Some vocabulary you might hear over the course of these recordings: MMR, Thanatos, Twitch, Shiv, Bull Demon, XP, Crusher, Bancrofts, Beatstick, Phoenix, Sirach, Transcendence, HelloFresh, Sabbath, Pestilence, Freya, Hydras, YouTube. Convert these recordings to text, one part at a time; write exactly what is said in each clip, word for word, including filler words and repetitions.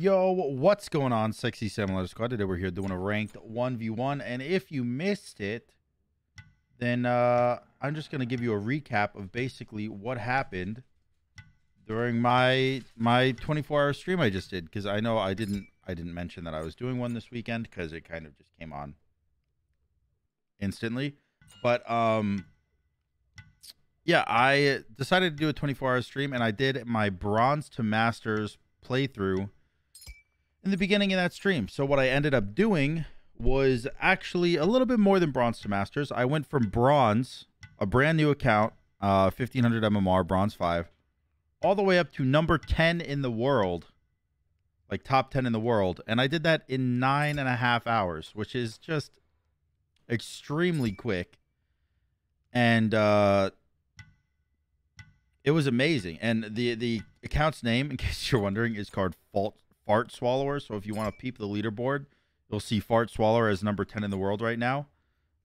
Yo, what's going on, Sexy Similar Squad? Today we're here doing a ranked one v one, and if you missed it, then uh, I'm just going to give you a recap of basically what happened during my my twenty-four hour stream I just did, because I know I didn't I didn't mention that I was doing one this weekend because it kind of just came on instantly. But um, yeah, I decided to do a twenty-four hour stream, and I did my Bronze to Masters playthrough in the beginning of that stream. So what I ended up doing was actually a little bit more than Bronze to Masters. I went from Bronze, a brand new account, uh, fifteen hundred M M R, Bronze five, all the way up to number ten in the world, like top ten in the world. And I did that in nine and a half hours, which is just extremely quick. And uh, it was amazing. And the, the account's name, in case you're wondering, is called Fault. Fart Swallower. So if you want to peep the leaderboard, you'll see Fart Swallower as number ten in the world right now.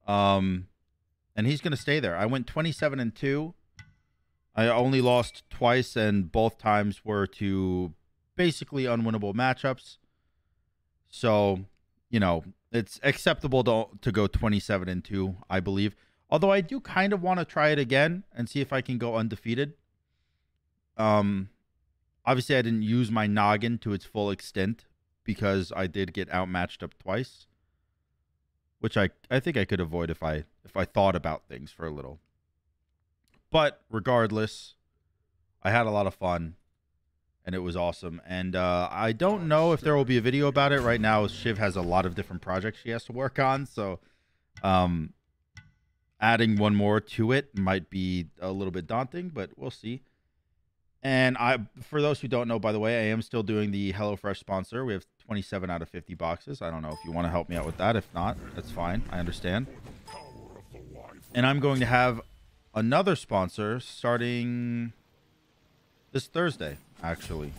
Um, and he's going to stay there. I went twenty-seven and two. I only lost twice, and both times were to basically unwinnable matchups. So, you know, it's acceptable to, to go twenty-seven and two, I believe. Although I do kind of want to try it again and see if I can go undefeated. Um, Obviously, I didn't use my noggin to its full extent because I did get outmatched up twice, which I, I think I could avoid if I if I thought about things for a little. But regardless, I had a lot of fun, and it was awesome. And uh, I don't know if there will be a video about it right now. Shiv has a lot of different projects she has to work on, so um, adding one more to it might be a little bit daunting, but we'll see. And I, for those who don't know, by the way, I am still doing the HelloFresh sponsor. We have twenty-seven out of fifty boxes. I don't know if you want to help me out with that. If not, that's fine. I understand. And I'm going to have another sponsor starting this Thursday, actually.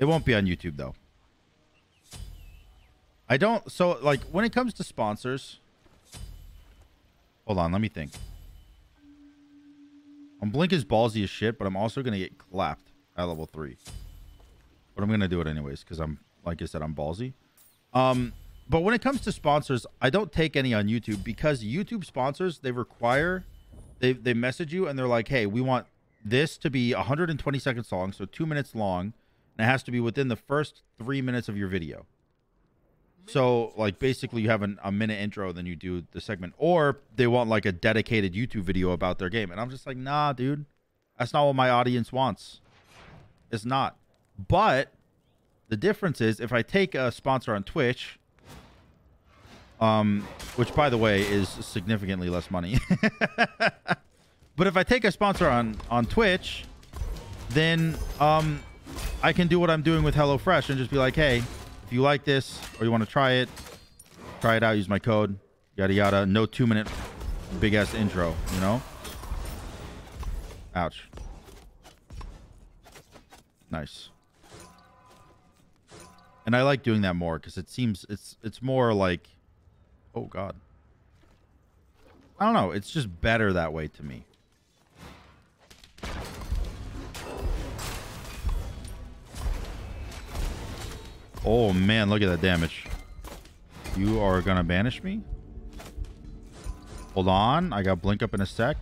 It won't be on YouTube, though. I don't... So, like, when it comes to sponsors... Hold on, let me think. I'm Blink is ballsy as shit, but I'm also going to get clapped at level three. But I'm going to do it anyways because I'm, like I said, I'm ballsy. Um, but when it comes to sponsors, I don't take any on YouTube because YouTube sponsors, they require, they, they message you and they're like, hey, we want this to be one hundred twenty seconds long, so two minutes long, and it has to be within the first three minutes of your video. So, like, basically you have an, a minute intro, then you do the segment. Or they want, like, a dedicated YouTube video about their game. And I'm just like, nah, dude. That's not what my audience wants. It's not. But the difference is if I take a sponsor on Twitch, um, which, by the way, is significantly less money. But if I take a sponsor on, on Twitch, then um, I can do what I'm doing with HelloFresh and just be like, hey... If you like this or you want to try it, try it out. Use my code, yada, yada. No two-minute big-ass intro, you know? Ouch. Nice. And I like doing that more because it seems it's it's more like... Oh, God. I don't know. It's just better that way to me. Oh, man, look at that damage. You are going to banish me? Hold on. I got Blink up in a sec.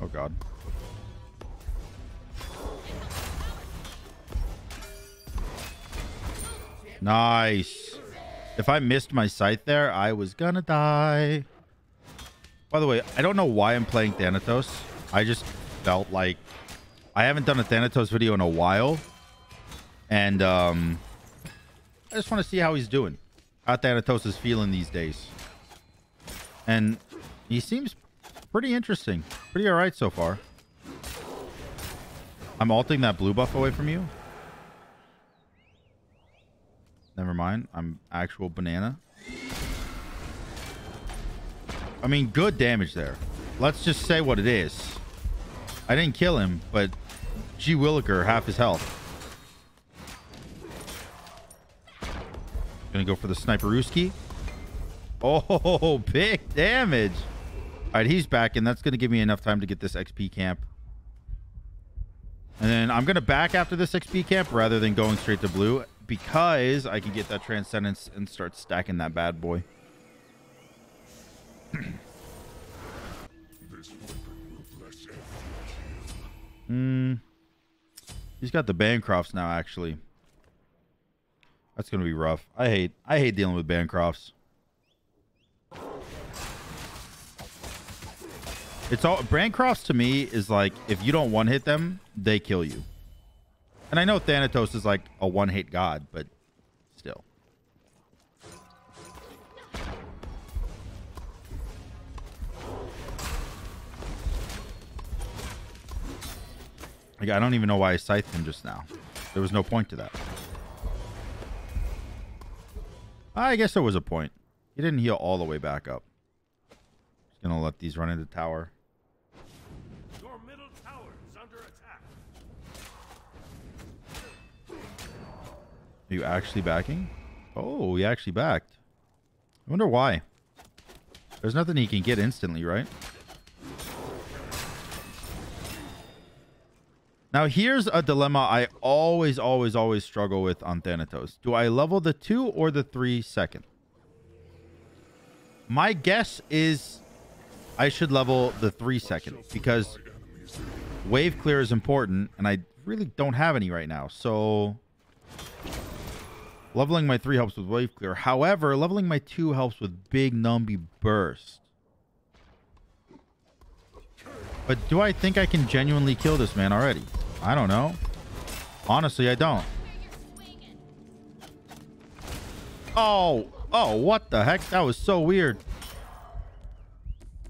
Oh, God. Nice. If I missed my sight there, I was going to die. By the way, I don't know why I'm playing Thanatos. I just felt like... I haven't done a Thanatos video in a while. And um, I just want to see how he's doing. How Thanatos is feeling these days. And he seems pretty interesting. Pretty all right so far. I'm alting that blue buff away from you. Never mind. I'm actual banana. I mean, good damage there. Let's just say what it is. I didn't kill him, but G. Williker, half his health. Gonna go for the sniper Ruski. Oh, big damage. All right, he's back, and that's gonna give me enough time to get this X P camp. And then I'm going to back after this X P camp rather than going straight to blue, because I can get that Transcendence and start stacking that bad boy. Hmm. He's got the Bancrofts now, actually. That's going to be rough. I hate I hate dealing with Bancrofts. It's all Bancrofts to me is like, if you don't one hit them, they kill you. And I know Thanatos is like a one hit god, but still. Like, I don't even know why I scythed him just now. There was no point to that. I guess there was a point. He didn't heal all the way back up. Just gonna let these run into tower. Your middle tower is under attack. Are you actually backing? Oh, he actually backed. I wonder why. There's nothing he can get instantly, right? Now, here's a dilemma I always, always, always struggle with on Thanatos. Do I level the two or the three second? My guess is I should level the three second because wave clear is important, and I really don't have any right now. So leveling my three helps with wave clear. However, leveling my two helps with big numby burst. But do I think I can genuinely kill this man already? I don't know. Honestly, I don't. Oh, oh, what the heck? That was so weird.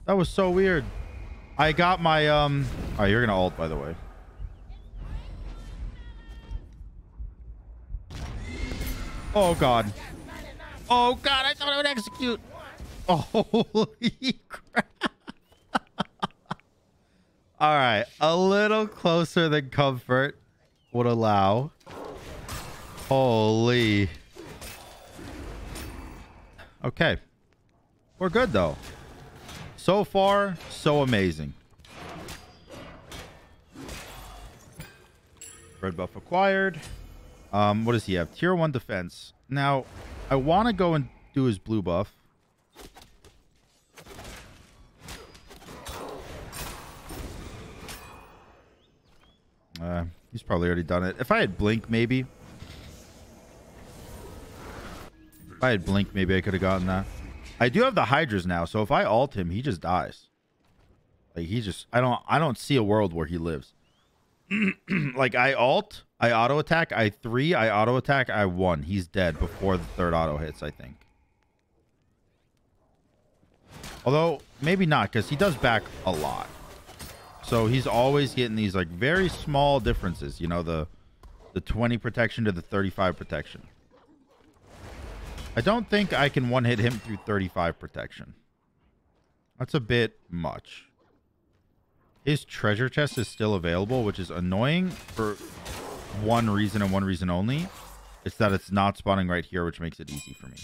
That was so weird. I got my, um, oh, you're going to ult, by the way. Oh, God. Oh, God, I thought I would execute. Oh, holy crap. All right, a little closer than comfort would allow. Holy. Okay. We're good, though. So far, so amazing. Red buff acquired. Um, what does he have? Tier one defense. Now, I want to go and do his blue buff. Uh, he's probably already done it. If I had blink, maybe. If I had blink, maybe I could have gotten that. I do have the Hydras now, so if I ult him, he just dies. Like, he just... I don't I don't see a world where he lives. Like, I ult, I auto-attack, I three, I auto-attack, I one. He's dead before the third auto hits, I think. Although, maybe not, because he does back a lot. So he's always getting these like very small differences, you know, the the twenty protection to the thirty-five protection. I don't think I can one hit him through thirty-five protection. That's a bit much. His treasure chest is still available, which is annoying for one reason and one reason only. It's that it's not spawning right here, which makes it easy for me.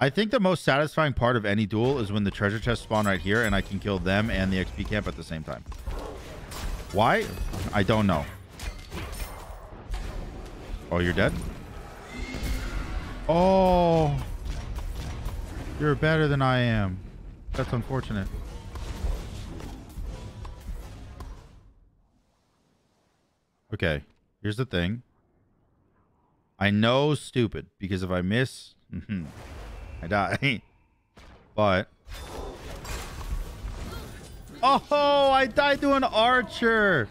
I think the most satisfying part of any duel is when the treasure chests spawn right here and I can kill them and the X P camp at the same time. Why? I don't know. Oh, you're dead? Oh. You're better than I am. That's unfortunate. Okay. Here's the thing. I know stupid because if I miss... Mm-hmm. I die. But. Oh, I died to an archer.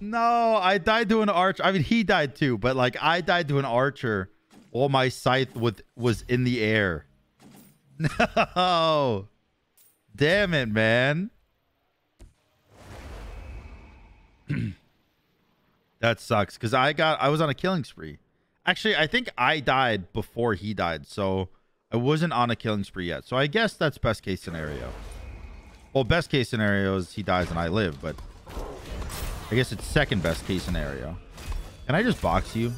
No, I died to an archer. I mean, he died too, but like I died to an archer while my scythe with, was in the air. No. Damn it, man. That sucks because I got I was on a killing spree. Actually, I think I died before he died. So. I wasn't on a killing spree yet. So I guess that's best case scenario. Well, best case scenario is he dies and I live, but I guess it's second best case scenario. Can I just box you?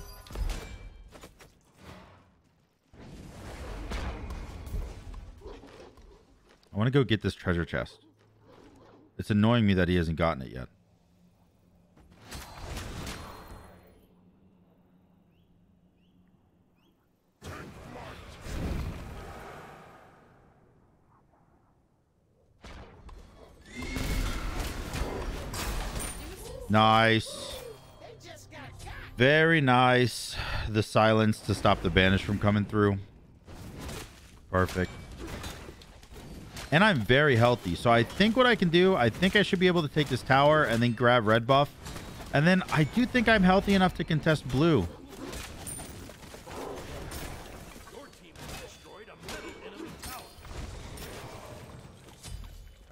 I want to go get this treasure chest. It's annoying me that he hasn't gotten it yet. Nice. Very nice. The silence to stop the banish from coming through. Perfect. And I'm very healthy. So I think what I can do, I think I should be able to take this tower and then grab red buff. And then I do think I'm healthy enough to contest blue.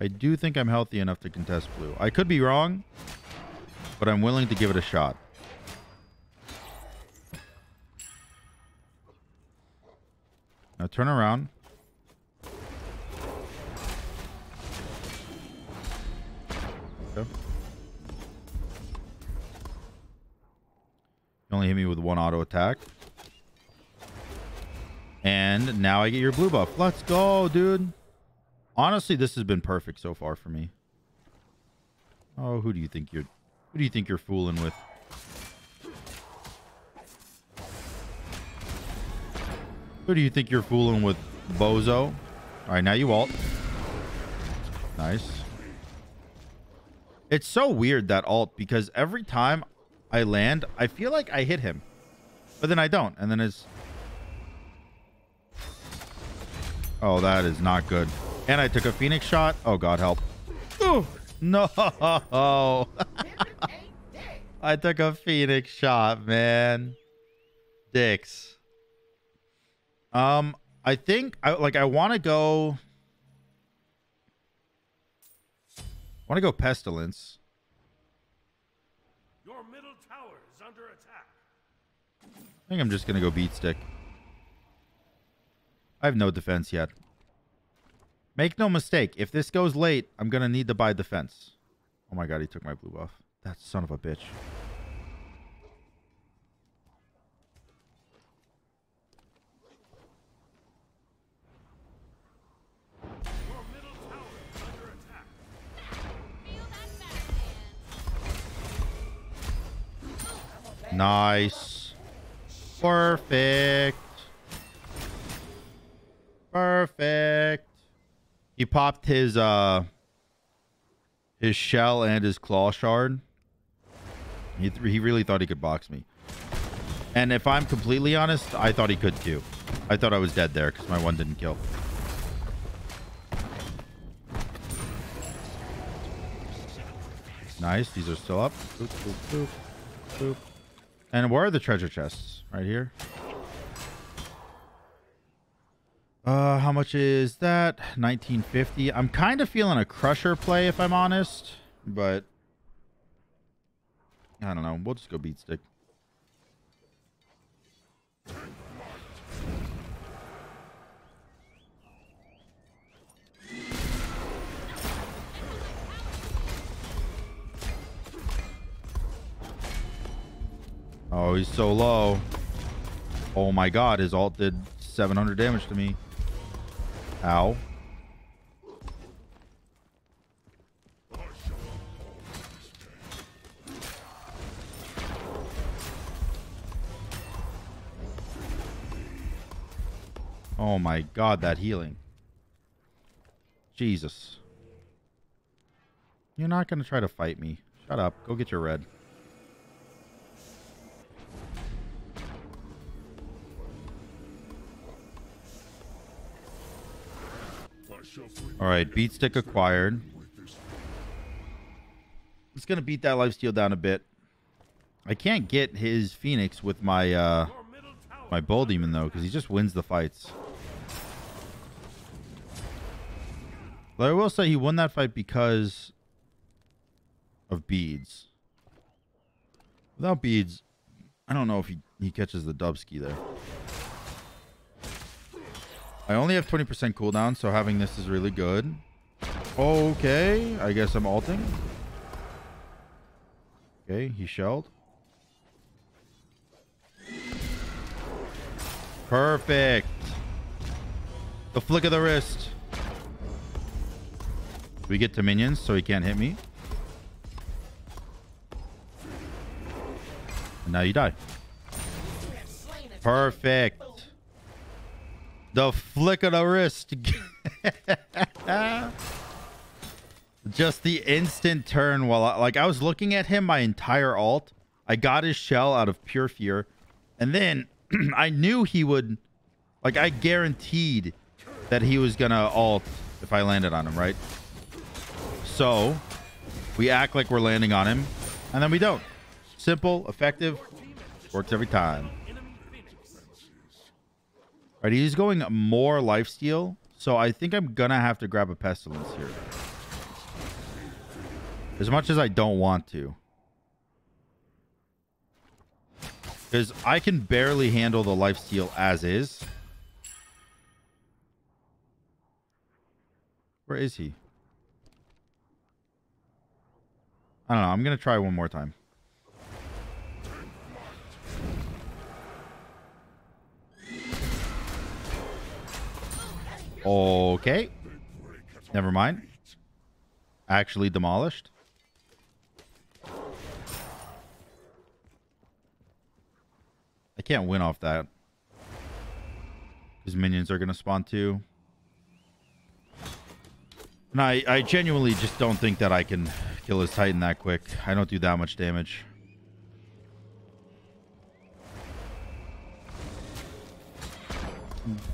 I do think I'm healthy enough to contest blue. I could be wrong, but I'm willing to give it a shot. Now turn around. Okay. You only hit me with one auto attack. And now I get your blue buff. Let's go, dude. Honestly, this has been perfect so far for me. Oh, who do you think you're who do you think you're fooling with? Who do you think you're fooling with, bozo? Alright, now you ult. Nice. It's so weird, that ult, because every time I land, I feel like I hit him. But then I don't, and then it's... Oh, that is not good. And I took a Phoenix shot. Oh, God help. Ooh, no. I took a Phoenix shot, man. Dicks. Um, I think I like I want to go. I want to go Pestilence. Your middle tower is under attack. I think I'm just going to go Beatstick. I have no defense yet. Make no mistake, if this goes late, I'm going to need to buy defense. Oh my god, he took my blue buff. That son of a bitch. Your middle tower is under attack. Nice. Perfect. Perfect. He popped his uh his shell and his claw shard. He th he really thought he could box me, and if I'm completely honest, I thought he could too. I thought I was dead there because my one didn't kill. Nice, these are still up. Boop, boop, boop, boop. And where are the treasure chests? Right here. Uh, how much is that? nineteen fifty. I'm kind of feeling a Crusher play, if I'm honest, but I don't know. We'll just go Beatstick. Oh, he's so low. Oh my god, his ult did seven hundred damage to me. Ow. Oh my god, that healing. Jesus. You're not gonna try to fight me. Shut up. Go get your red. All right, Beatstick acquired. It's going to beat that lifesteal down a bit. I can't get his Phoenix with my uh, my Bull Demon, though, because he just wins the fights. But I will say he won that fight because of beads. Without beads, I don't know if he, he catches the Dubski there. I only have twenty percent cooldown, so having this is really good. Okay, I guess I'm ulting. Okay, he shelled. Perfect. The flick of the wrist. We get to minions, so he can't hit me. And now you die. Perfect. The flick of the wrist. Just the instant turn while I, like I was looking at him my entire alt. I got his shell out of pure fear. And then I knew he would, like I guaranteed that he was gonna alt if I landed on him, right? So we act like we're landing on him and then we don't. Simple, effective, works every time. All right, he's going more lifesteal. So I think I'm gonna have to grab a pestilence here. As much as I don't want to. Because I can barely handle the lifesteal as is. Where is he? I don't know. I'm going to try one more time. Okay. Never mind. Actually demolished. I can't win off that. His minions are going to spawn too. And I, I genuinely just don't think that I can kill his Titan that quick. I don't do that much damage.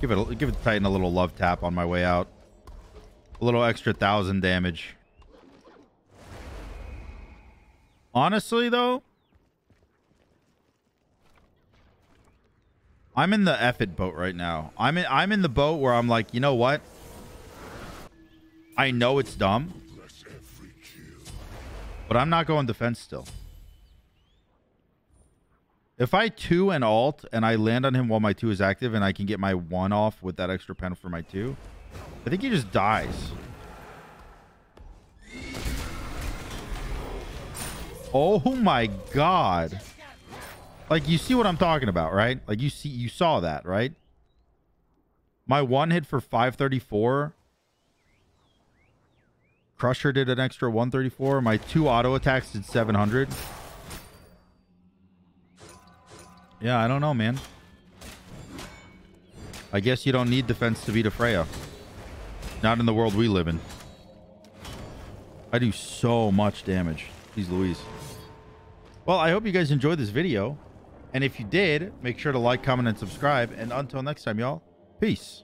Give it, a, give it the Titan a little love tap on my way out. A little extra thousand damage. Honestly, though, I'm in the eff it boat right now. I'm in, I'm in the boat where I'm like, you know what? I know it's dumb, but I'm not going defense still. If I two and alt and I land on him while my two is active and I can get my one off with that extra pen for my two, I think he just dies. Oh my God. Like, you see what I'm talking about, right? Like, you see, you saw that, right? My one hit for five thirty-four. Crusher did an extra one thirty-four. My two auto attacks did seven hundred. Yeah, I don't know, man. I guess you don't need defense to beat a Freya. Not in the world we live in. I do so much damage. Jeez Louise. Well, I hope you guys enjoyed this video. And if you did, make sure to like, comment, and subscribe. And until next time, y'all, peace.